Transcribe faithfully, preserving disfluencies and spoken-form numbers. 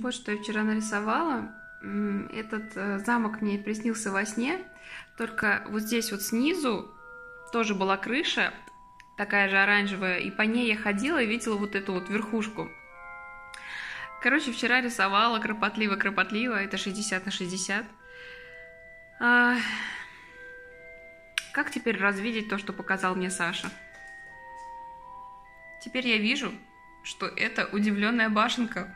Вот что я вчера нарисовала. Этот замок мне приснился во сне. Только вот здесь вот снизу тоже была крыша, такая же оранжевая. И по ней я ходила и видела вот эту вот верхушку. Короче, вчера рисовала кропотливо-кропотливо. Это шестьдесят на шестьдесят. А... Как теперь развидеть то, что показал мне Саша? Теперь я вижу, что это удивленная башенка.